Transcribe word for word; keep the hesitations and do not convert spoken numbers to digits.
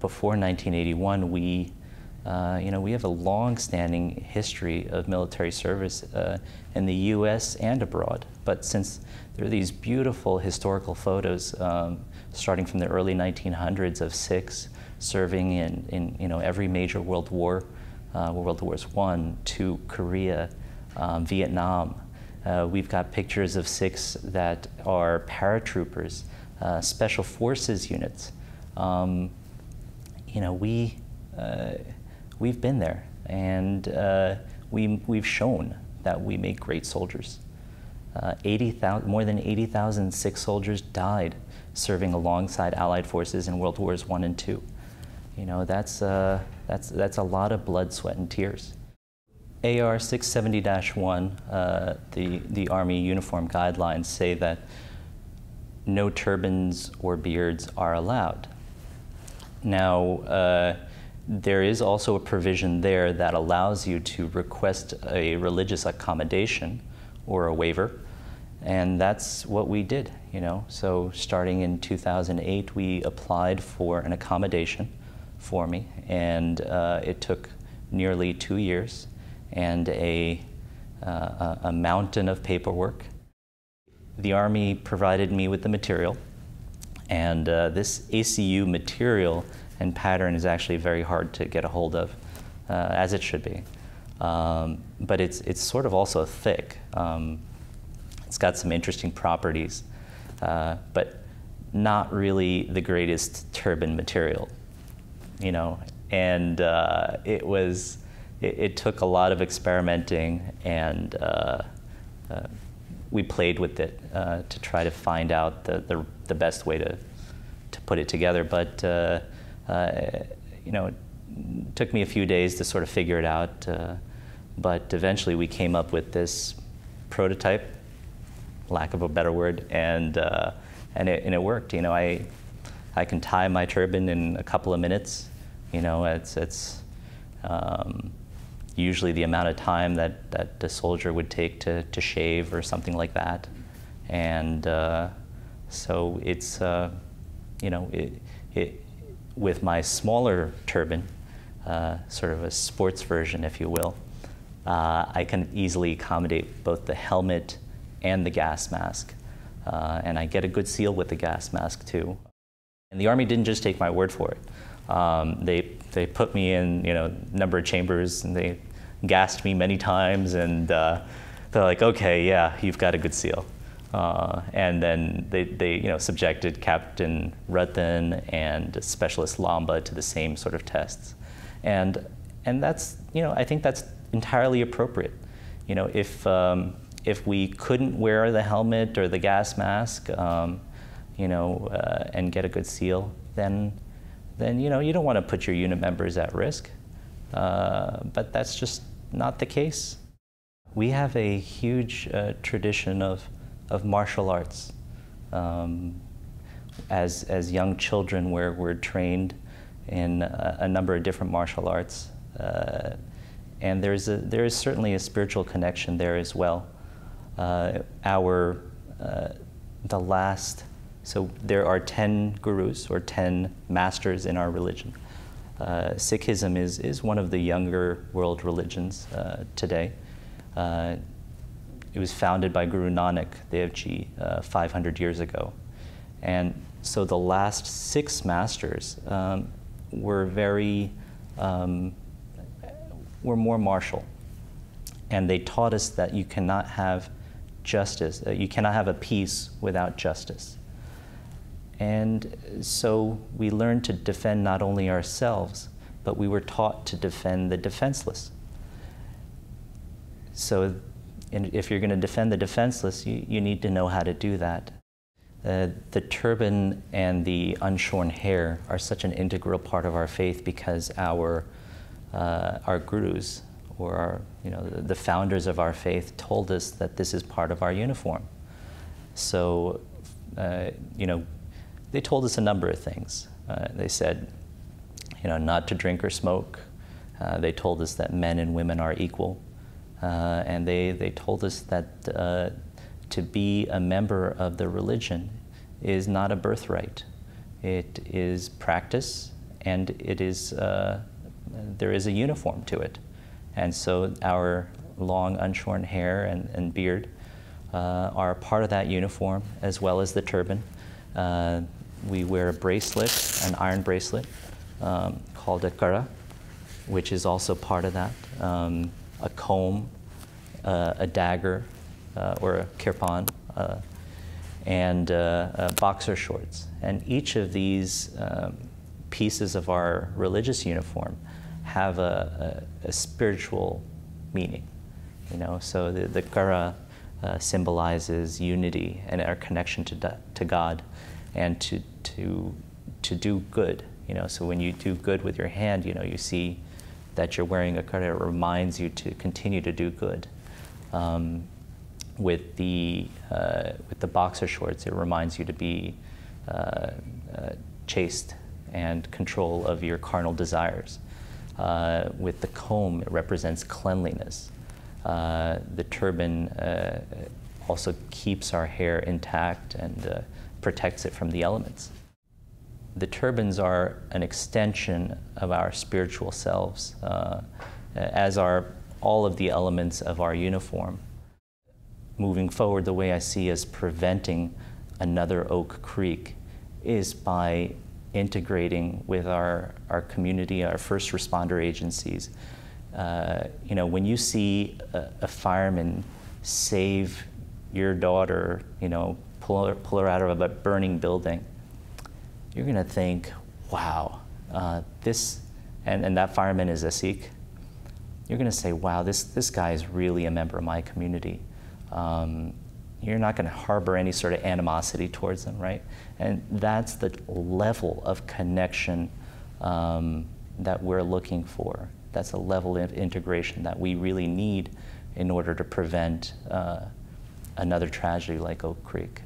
Before nineteen eighty-one, we, uh, you know, we have a long-standing history of military service uh, in the U S and abroad. But since there are these beautiful historical photos, um, starting from the early nineteen hundreds, of Sikhs serving in, in you know, every major world war, uh, World Wars One, Two, Korea, um, Vietnam. Uh, we've got pictures of Sikhs that are paratroopers, uh, special forces units. Um, You know, we uh, we've been there, and uh, we we've shown that we make great soldiers. Uh, eighty thousand, more than eighty thousand Sikh soldiers died serving alongside Allied forces in World Wars One and Two. You know, that's uh, that's that's a lot of blood, sweat, and tears. A R six seventy dash one, uh, the the Army uniform guidelines say that no turbans or beards are allowed. Now, uh, there is also a provision there that allows you to request a religious accommodation or a waiver, and that's what we did, you know. So starting in two thousand eight, we applied for an accommodation for me, and uh, it took nearly two years and a, uh, a mountain of paperwork. The Army provided me with the material. And uh, this A C U material and pattern is actually very hard to get a hold of, uh, as it should be. Um, but it's, it's sort of also thick. Um, it's got some interesting properties, uh, but not really the greatest turban material, you know. And uh, it was, it, it took a lot of experimenting, and uh, uh, we played with it uh, to try to find out the, the, the best way to, to put it together. But uh, uh, you know, it took me a few days to sort of figure it out. Uh, but eventually we came up with this prototype, lack of a better word, and, uh, and, it, and it worked. You know, I, I can tie my turban in a couple of minutes. You know, it's, it's um, usually the amount of time that, that the soldier would take to, to shave or something like that. And uh, so it's, uh, you know, it, it, with my smaller turban, uh, sort of a sports version, if you will, uh, I can easily accommodate both the helmet and the gas mask. Uh, and I get a good seal with the gas mask too. And the Army didn't just take my word for it. Um, they, they put me in, you know, number of chambers, and they gassed me many times, and uh, they're like, okay, yeah, you've got a good seal. Uh, and then they, they, you know, subjected Captain Rutten and Specialist Lamba to the same sort of tests. And, and that's, you know, I think that's entirely appropriate. You know, if, um, if we couldn't wear the helmet or the gas mask, um, you know, uh, and get a good seal, then, then, you know, you don't want to put your unit members at risk. Uh, but that's just not the case. We have a huge uh, tradition of of martial arts. Um, as, as young children, where we're trained in a, a number of different martial arts. Uh, and there's a, there is certainly a spiritual connection there as well. Uh, our, uh, the last, so there are ten gurus or ten masters in our religion. Uh, Sikhism is, is one of the younger world religions uh, today. Uh, It was founded by Guru Nanak Dev Ji uh, five hundred years ago. And so the last six masters um, were very, um, were more martial. And they taught us that you cannot have justice, uh, you cannot have a peace without justice. And so we learned to defend not only ourselves, but we were taught to defend the defenseless. So and if you're going to defend the defenseless, you, you need to know how to do that. Uh, the turban and the unshorn hair are such an integral part of our faith because our, uh, our gurus, or our, you know, the founders of our faith, told us that this is part of our uniform. So, uh, you know, they told us a number of things. Uh, they said, you know, not to drink or smoke. Uh, they told us that men and women are equal. Uh, and they, they told us that uh, to be a member of the religion is not a birthright. It is practice and it is uh, there is a uniform to it. And so our long unshorn hair and, and beard uh, are part of that uniform, as well as the turban. Uh, we wear a bracelet, an iron bracelet um, called a kara, which is also part of that, um, a comb, uh, a dagger, uh, or a kirpan, uh, and uh, uh, boxer shorts. And each of these um, pieces of our religious uniform have a, a, a spiritual meaning. You know, so the, the kara uh, symbolizes unity and our connection to, to God, and to, to, to do good. You know, so when you do good with your hand, you know, you see that you're wearing a kara. It reminds you to continue to do good. Um, with the uh, with the boxer shorts, it reminds you to be uh, uh, chaste and control of your carnal desires. Uh, with the comb, it represents cleanliness. Uh, the turban uh, also keeps our hair intact and uh, protects it from the elements. The turbans are an extension of our spiritual selves, uh, as are all of the elements of our uniform. Moving forward, the way I see us preventing another Oak Creek is by integrating with our, our community, our first responder agencies. Uh, you know, when you see a, a fireman save your daughter, you know, pull her, pull her out of a burning building, you're going to think, wow, uh, this, and, and that fireman is a Sikh. You're going to say, wow, this, this guy is really a member of my community. Um, you're not going to harbor any sort of animosity towards them, right? And that's the level of connection um, that we're looking for. That's a level of integration that we really need in order to prevent uh, another tragedy like Oak Creek.